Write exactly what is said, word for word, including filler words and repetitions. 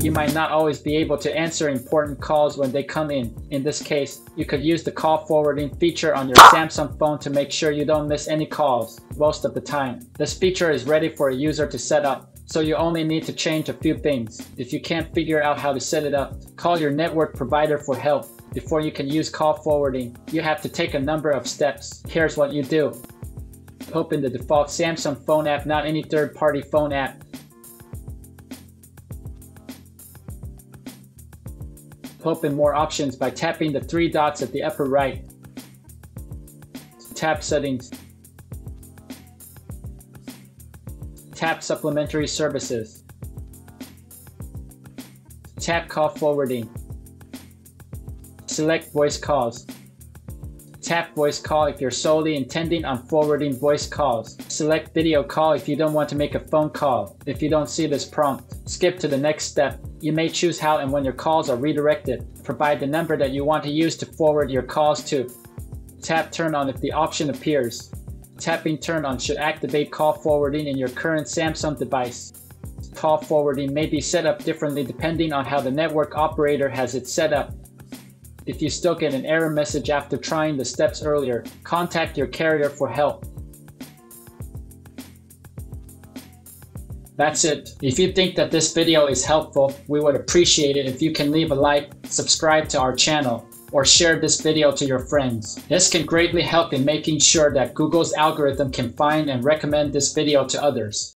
You might not always be able to answer important calls when they come in. In this case, you could use the call forwarding feature on your Samsung phone to make sure you don't miss any calls most of the time. This feature is ready for a user to set up, so you only need to change a few things. If you can't figure out how to set it up, call your network provider for help. Before you can use call forwarding, you have to take a number of steps. Here's what you do. Open the default Samsung phone app, not any third-party phone app. Open more options by tapping the three dots at the upper right. Tap Settings. Tap Supplementary Services. Tap Call Forwarding. Select Voice Calls. Tap Voice Call if you're solely intending on forwarding voice calls. Select Video Call if you don't want to make a phone call. If you don't see this prompt, skip to the next step. You may choose how and when your calls are redirected. Provide the number that you want to use to forward your calls to. Tap Turn On if the option appears. Tapping Turn On should activate call forwarding in your current Samsung device. Call forwarding may be set up differently depending on how the network operator has it set up. If you still get an error message after trying the steps earlier, contact your carrier for help. That's it. If you think that this video is helpful, we would appreciate it if you can leave a like, subscribe to our channel, or share this video to your friends. This can greatly help in making sure that Google's algorithm can find and recommend this video to others.